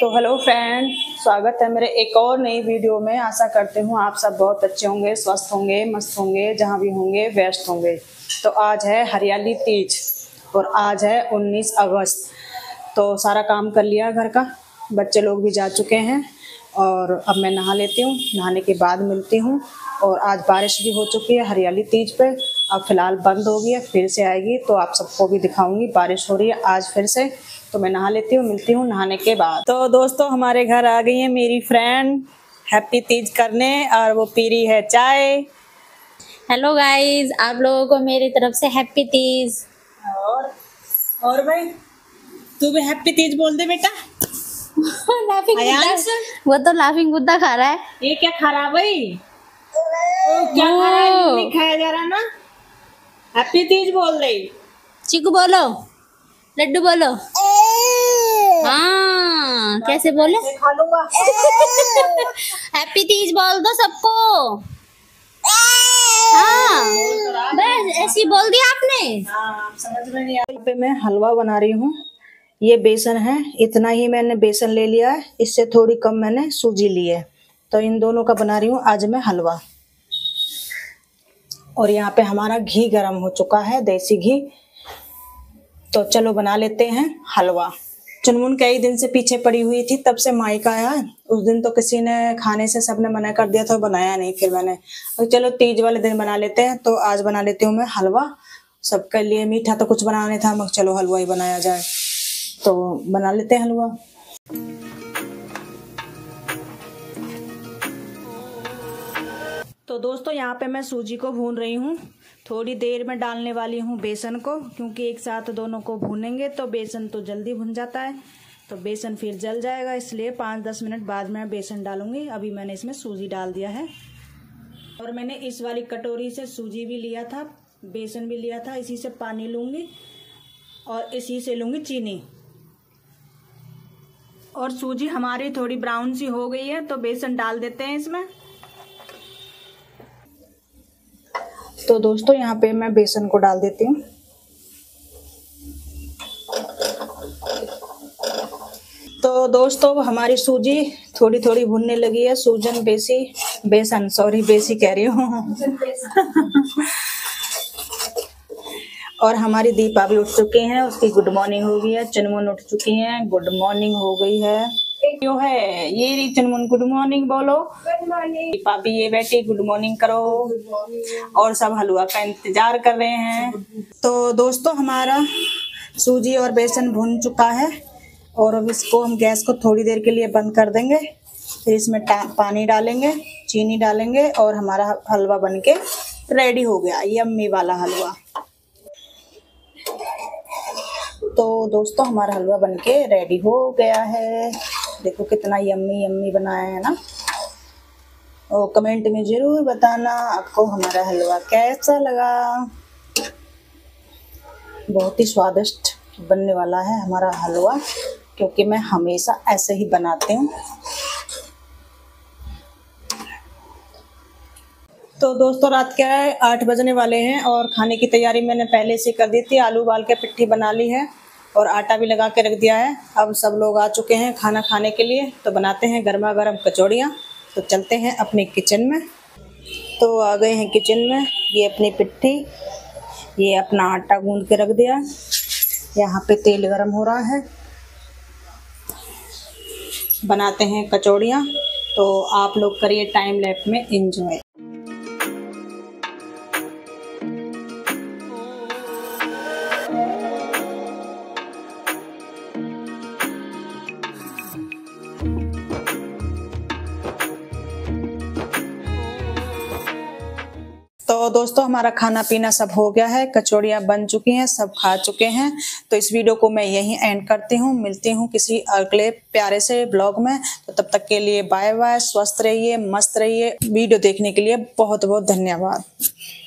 तो hello friend, स्वागत है मेरे एक और नई वीडियो में। आशा करते हूँ आप सब बहुत अच्छे होंगे, स्वस्थ होंगे, मस्त होंगे, जहाँ भी होंगे व्यस्त होंगे। तो आज है हरियाली तीज और आज है 19 अगस्त। तो सारा काम कर लिया घर का, बच्चे लोग भी जा चुके हैं और अब मैं नहा लेती हूँ। नहाने के बाद मिलती हूँ। और आज बारिश भी हो चुकी है हरियाली तीज पे, अब फिलहाल बंद हो गई है, फिर से आएगी तो आप सबको भी दिखाऊंगी। बारिश हो रही है आज फिर से, तो मैं नहा लेती हूँ, मिलती हूँ नहाने के बाद। तो दोस्तों हमारे घर आ गई है मेरी फ्रेंड हैप्पी तीज करने और वो पी रही है चाय। हेलो गाइज, आप लोगों को मेरी तरफ से हैप्पी तीज। और भाई तू भी हैप्पी तीज बोल दे बेटा। वो तो लाफिंग बुद्धा खा रहा है। ये क्या खा रहा है भाई? क्या खा रहा है? नहीं खाया जा रहा ना। हैप्पी तीज बोल रही। चीकू बोलो, लड्डू बोलो। हाँ कैसे बोले? खा लूंगा। हैप्पी तीज बोल दो सबको। हाँ बस ऐसी बोल दिया आपने। हाँ समझ में नहीं आ रहा। पे मैं हलवा बना रही हूँ। ये बेसन है, इतना ही मैंने बेसन ले लिया है, इससे थोड़ी कम मैंने सूजी ली है। तो इन दोनों का बना रही हूँ आज मैं हलवा। और यहाँ पे हमारा घी गरम हो चुका है, देसी घी। तो चलो बना लेते हैं हलवा। चुनमुन कई दिन से पीछे पड़ी हुई थी, तब से मायका आया। उस दिन तो किसी ने खाने से सबने मना कर दिया था, बनाया नहीं। फिर मैंने चलो तीज वाले दिन बना लेते हैं, तो आज बना लेती हूँ मैं हलवा। सबके लिए मीठा तो कुछ बनाने था, मगर चलो हलवा ही बनाया जाए, तो बना लेते हैं हलवा। तो दोस्तों यहाँ पे मैं सूजी को भून रही हूँ। थोड़ी देर में डालने वाली हूँ बेसन को, क्योंकि एक साथ दोनों को भूनेंगे तो बेसन तो जल्दी भुन जाता है, तो बेसन फिर जल जाएगा, इसलिए 5-10 मिनट बाद में बेसन डालूंगी। अभी मैंने इसमें सूजी डाल दिया है। और मैंने इस वाली कटोरी से सूजी भी लिया था, बेसन भी लिया था। इसी से पानी लूँगी और इसी से लूँगी चीनी। और सूजी हमारी थोड़ी ब्राउन सी हो गई है, तो बेसन डाल देते हैं इसमें। तो दोस्तों यहाँ पे मैं बेसन को डाल देती हूँ। तो दोस्तों हमारी सूजी थोड़ी थोड़ी भुनने लगी है। बेसन कह रही हूँ। और हमारी दीपा भी उठ चुकी हैं, उसकी गुड मॉर्निंग हो गई है। चुनमुन उठ चुकी हैं, गुड मॉर्निंग हो गई है। क्यों है ये रही चुनमुन, गुड मॉर्निंग बोलो। Good morning. दीपा भी ये बैठी, गुड मॉर्निंग करो। Good morning. और सब हलवा का इंतजार कर रहे हैं। तो दोस्तों हमारा सूजी और बेसन भुन चुका है और अब इसको हम गैस को थोड़ी देर के लिए बंद कर देंगे। फिर इसमें पानी डालेंगे, चीनी डालेंगे और हमारा हलवा बन के रेडी हो गया, यम्मी वाला हलवा। तो दोस्तों हमारा हलवा बनके रेडी हो गया है। देखो कितना यम्मी यम्मी बनाया है ना। और कमेंट में जरूर बताना आपको हमारा हलवा कैसा लगा। बहुत ही स्वादिष्ट बनने वाला है हमारा हलवा, क्योंकि मैं हमेशा ऐसे ही बनाती हूँ। तो दोस्तों रात के 8 बजने वाले हैं और खाने की तैयारी मैंने पहले से कर दी थी। आलू उबाल के पिट्ठी बना ली है और आटा भी लगा के रख दिया है। अब सब लोग आ चुके हैं खाना खाने के लिए, तो बनाते हैं गर्मा गर्म कचौड़ियाँ। तो चलते हैं अपने किचन में। तो आ गए हैं किचन में। ये अपनी पिट्ठी, ये अपना आटा गूंद के रख दिया। यहाँ पे तेल गर्म हो रहा है, बनाते हैं कचौड़ियाँ। तो आप लोग करिए टाइम लैप में इंजॉय। तो दोस्तों हमारा खाना पीना सब हो गया है, कचौड़ियाँ बन चुकी हैं, सब खा चुके हैं। तो इस वीडियो को मैं यहीं एंड करती हूँ। मिलती हूँ किसी अगले प्यारे से ब्लॉग में। तो तब तक के लिए बाय बाय। स्वस्थ रहिए, मस्त रहिए। वीडियो देखने के लिए बहुत बहुत धन्यवाद।